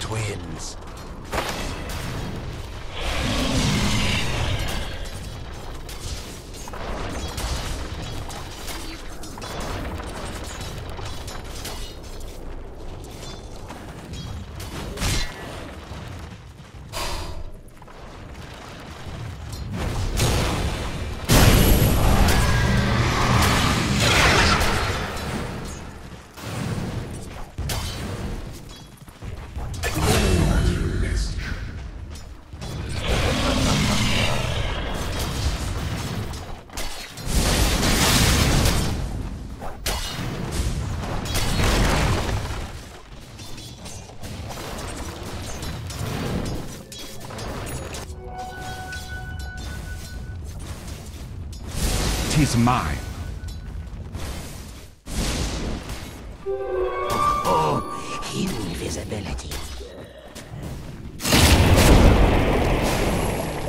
twins. Is mine. Oh, invisibility.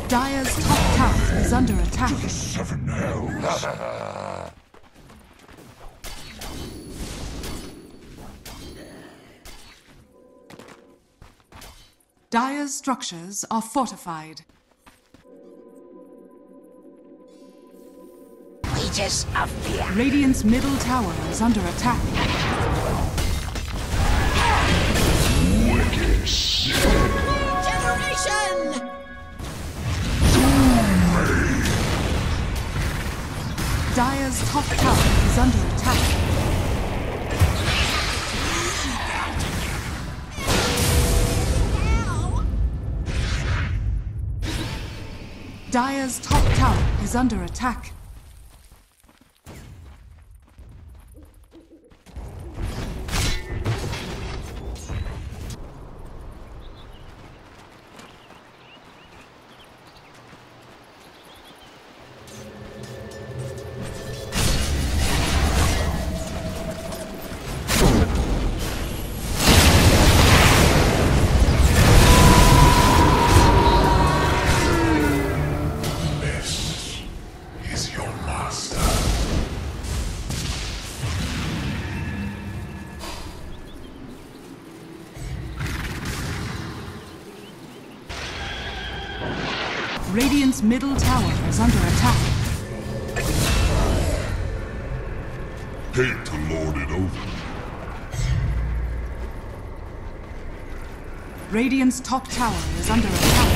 Dire's top tower is under attack. To the seven hells. Dire's structures are fortified. Radiant's middle tower is under attack. Wicked shit. Generation! Dire's top tower is under attack. Dire's top tower is under attack. Radiant's middle tower is under attack. Hate to lord it over. Radiant's top tower is under attack.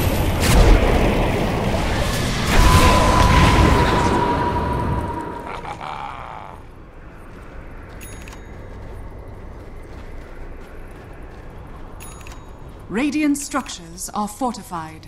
Radiant's structures are fortified.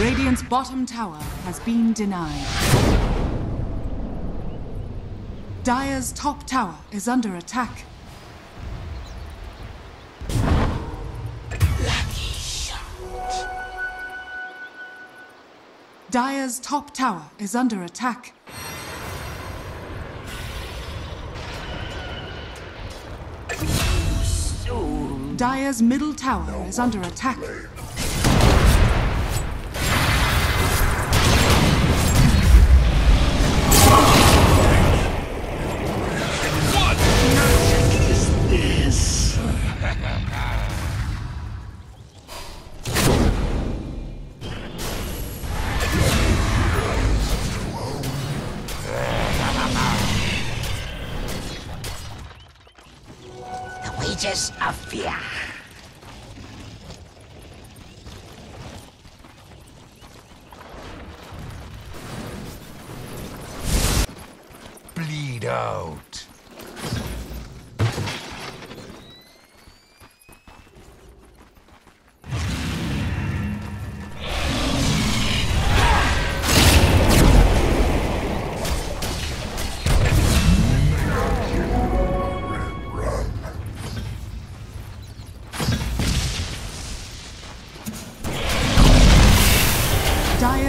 Radiant's bottom tower has been denied. Dire's top tower is under attack. Lucky shot. Dire's top tower is under attack. Dire's middle tower is under attack. Of fear. Bleed out.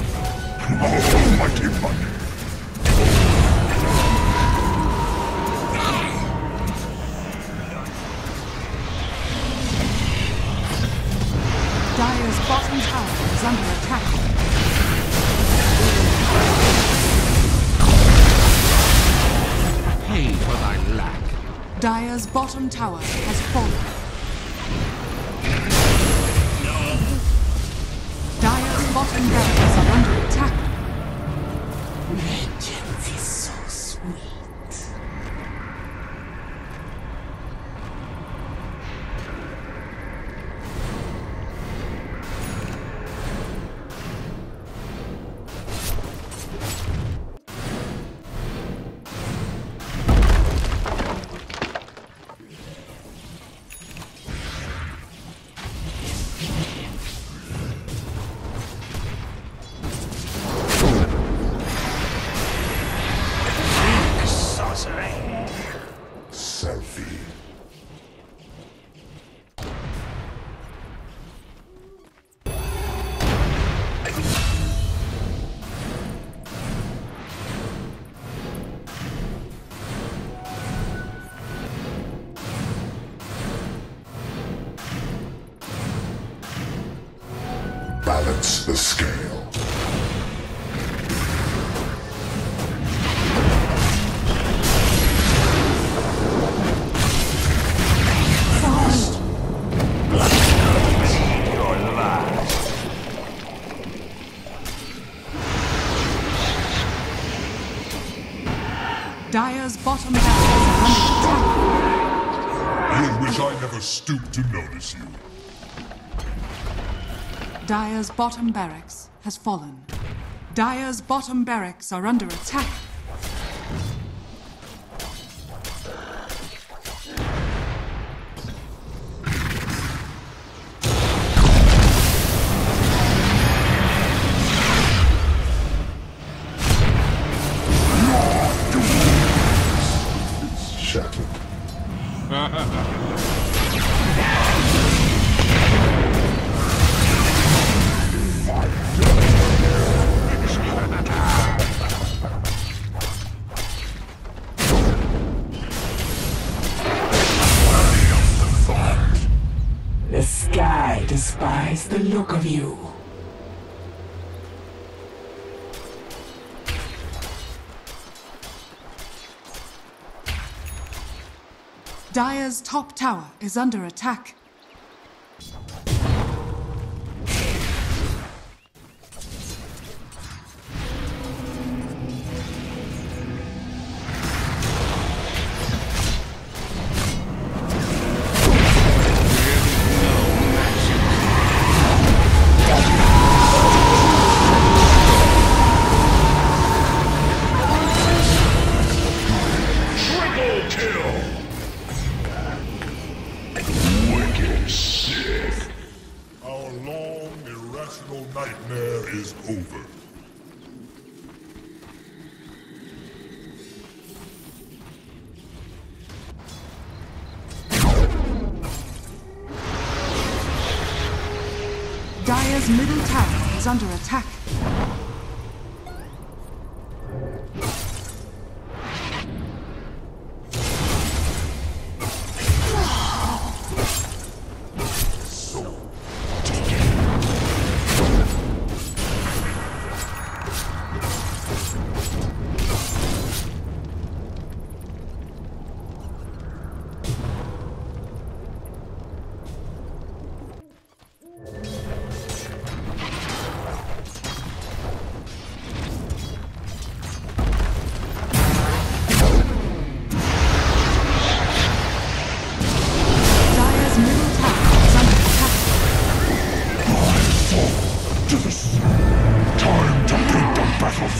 Dire's bottom tower is under attack. Pay for thy lack. Dire's bottom tower has fallen. No. Dire's bottom barracks are under attack. Vengeance is so balance the scale. Dire's bottom barracks are under attack. You wish I never stooped to notice you. Dire's bottom barracks has fallen. Dire's bottom barracks are under attack. The sky despises the look of you. Dire's top tower is under attack. Dire's middle tower is under attack.